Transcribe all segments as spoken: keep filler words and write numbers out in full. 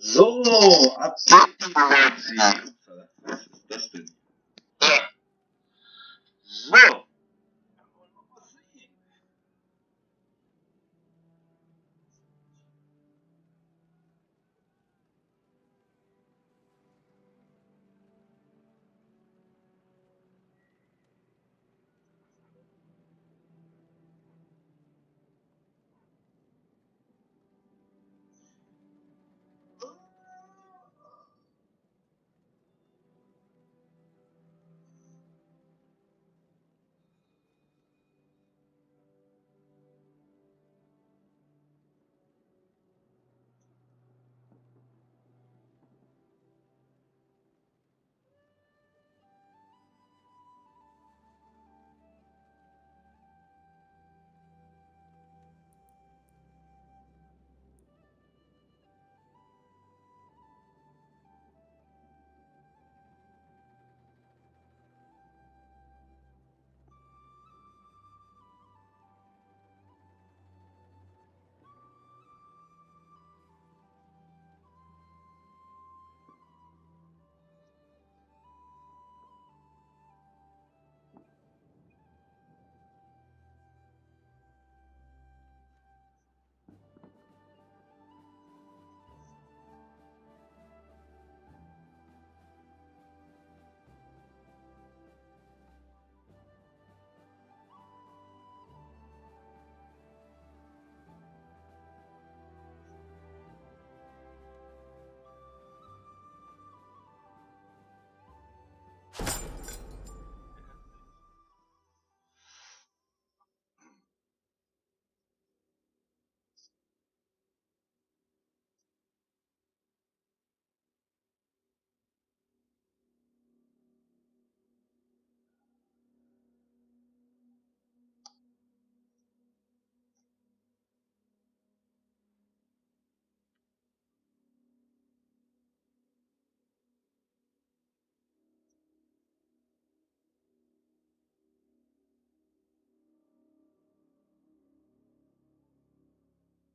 So, ab sechzehn wollen sie. Upsala, was ist das denn? So. Dann wollen wir mal sehen.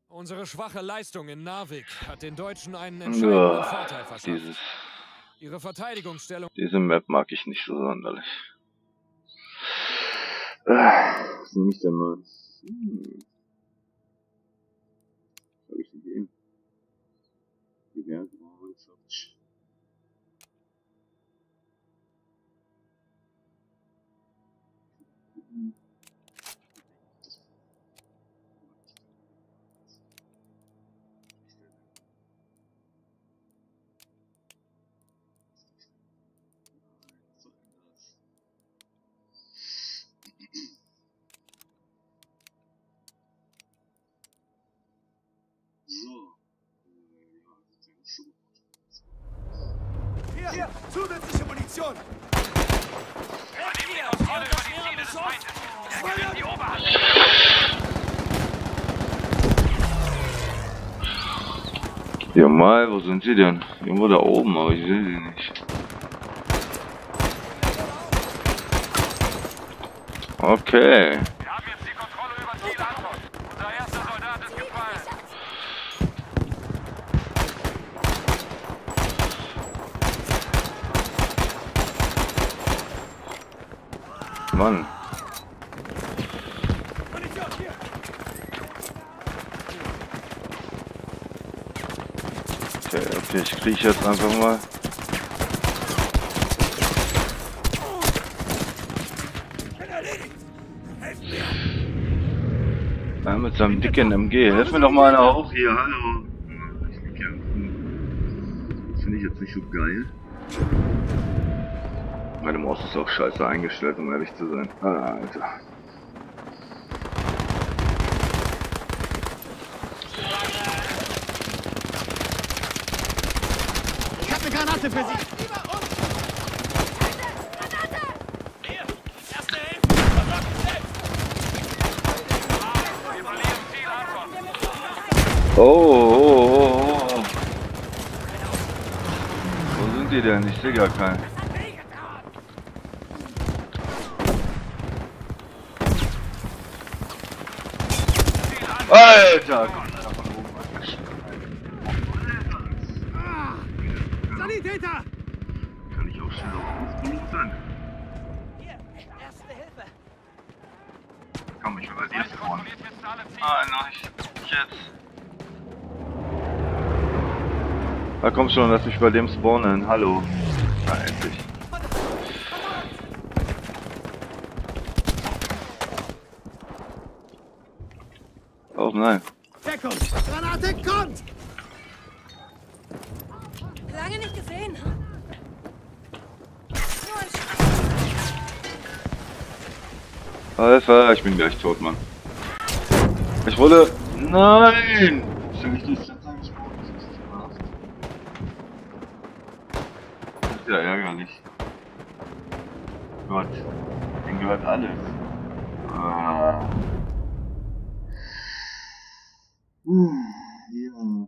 Unsere schwache Leistung in Narvik hat den Deutschen einen entscheidenden oh, Vorteil verschafft. Ihre Verteidigungsstellung... Diese Map mag ich nicht so sonderlich. Ah, was nehme ich denn mal? Hm. Was habe ich denn gegeben? Gewerbe, Holzoptisch. Hier, zusätzliche Munition! Hier, aus Rolle über die Ziele des Feindes! Er gewinnt die Oberhand! Ja, mal, wo sind sie denn? Irgendwo da oben, aber ich sehe sie nicht. Okay. Wir haben jetzt die Kontrolle über Ziel Antwort. Unser erster Soldat ist gefallen. Mann. Okay, okay, ich krieg jetzt einfach mal. Ja, mit seinem dicken M G. Helf mir doch mal einer auf hier, hallo. Das finde ich jetzt nicht so geil. Meine Maus ist auch scheiße eingestellt, um ehrlich zu sein. Ah, Alter. Ich hab eine Granate für Sie. Oh, oh, oh, oh. Wo sind die denn? Ich sehe gar keinen. Alter! Alter. Sanitäter! Kann ich auch schnell auf Fußblut sein? Hier, erste Hilfe. Komm, ich will als erste vorne. Ah, noch nicht. Jetzt. Na komm schon, lass mich bei dem spawnen. Hallo. Na, endlich. Oh nein. Deckung! Granate kommt! Lange nicht gesehen. Alter, ich bin gleich tot, Mann. Ich wurde... Nein! Ich ja ärgerlich. Gott, denen gehört alles. Ah. Uh, ja. Okay.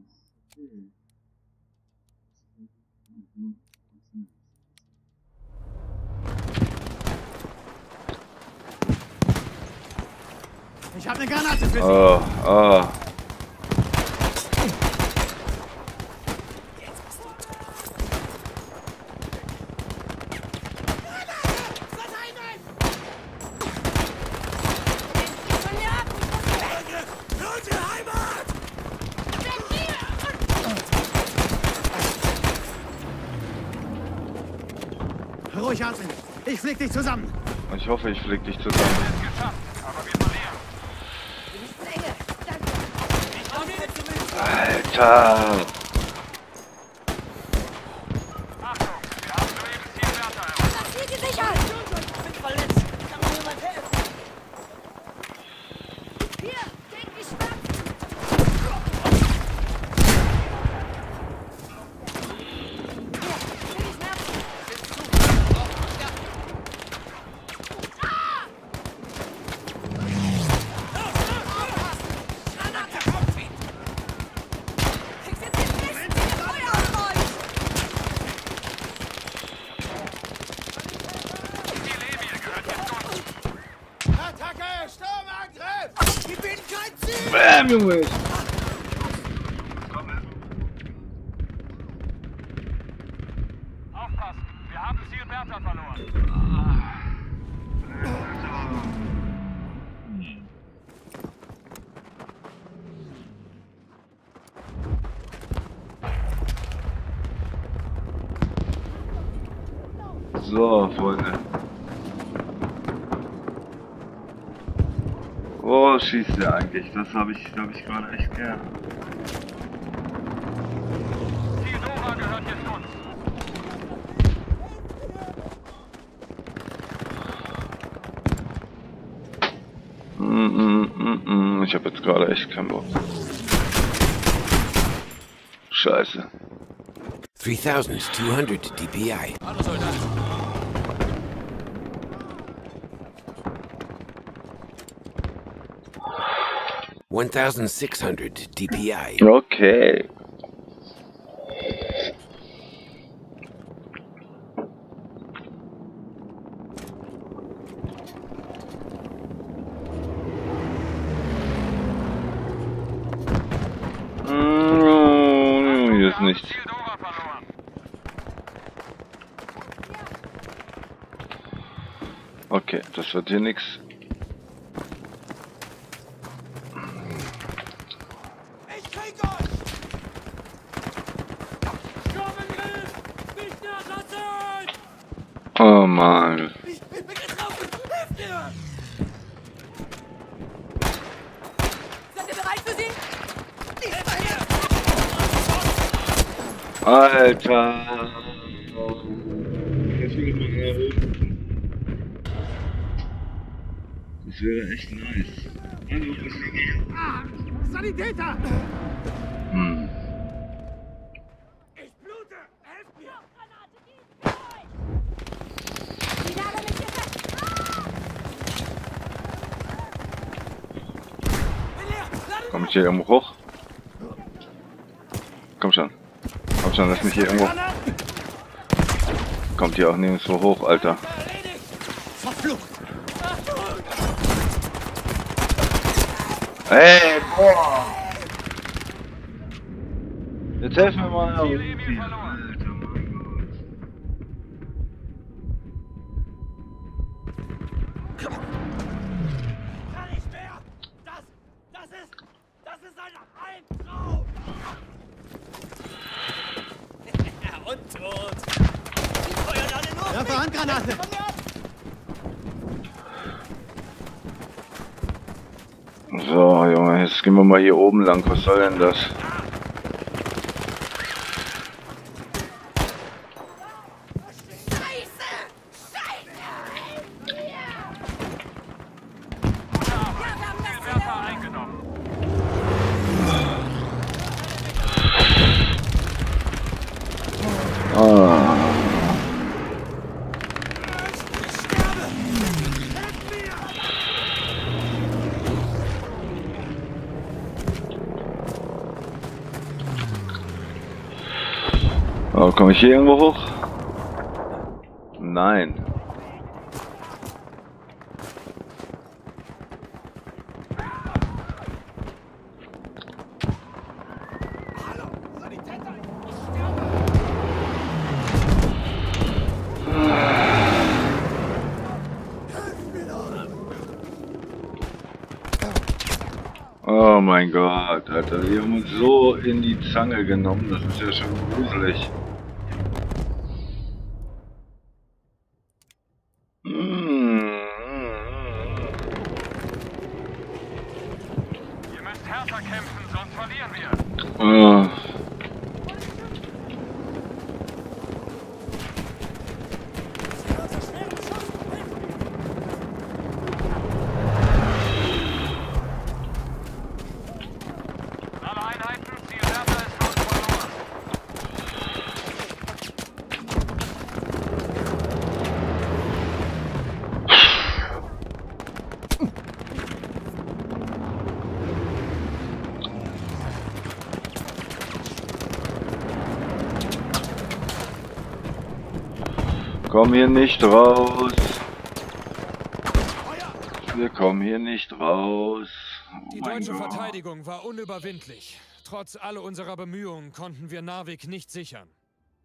Ich habe eine Granate für Sie. Oh, oh. Ruhig atmen. Ich flieg dich zusammen. Ich hoffe, ich flieg dich zusammen. Alter! Bäm, Junge! Aufpassen! Wir haben Ziel Bertha verloren! So, Freunde. Wo schießt der eigentlich? Das habe ich, glaube ich, gerade echt gern. Die Nova gehört jetzt uns. Mm, mm, mm, ich habe jetzt gerade echt keinen Bock. Scheiße. dreitausendzweihundert D P I. Hallo Soldat. sechzehnhundert D P I. Okay. Mmh, hier ist nichts. Okay, das wird hier nichts. Oh Mann. Ich bin getroffen. Hilf mir! Seid ihr bereit für sie? Ich helfe hier! Alter! Das wäre echt nice. Ah, Sanitäter! Hm. Komm ich hier irgendwo hoch? Komm schon. Komm schon, lass mich hier irgendwo. Kommt hier auch nirgendwo hoch, Alter. Hey, boah! Jetzt helfen wir mal. eine Handgranate! So, Junge, jetzt gehen wir mal hier oben lang. Was soll denn das? Oh, komme ich hier irgendwo hoch? Nein. Oh mein Gott, Alter, die haben uns so in die Zange genommen, das ist ja schon gruselig. Wir kommen hier nicht raus. Wir kommen hier nicht raus. Oh Die deutsche Gott. Verteidigung war unüberwindlich. Trotz aller unserer Bemühungen konnten wir Narvik nicht sichern.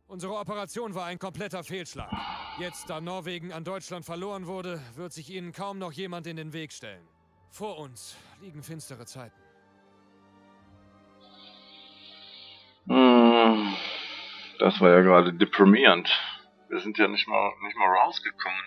Unsere Operation war ein kompletter Fehlschlag. Jetzt, da Norwegen an Deutschland verloren wurde, wird sich ihnen kaum noch jemand in den Weg stellen. Vor uns liegen finstere Zeiten. Das war ja gerade deprimierend. Wir sind ja nicht mal, nicht mal rausgekommen.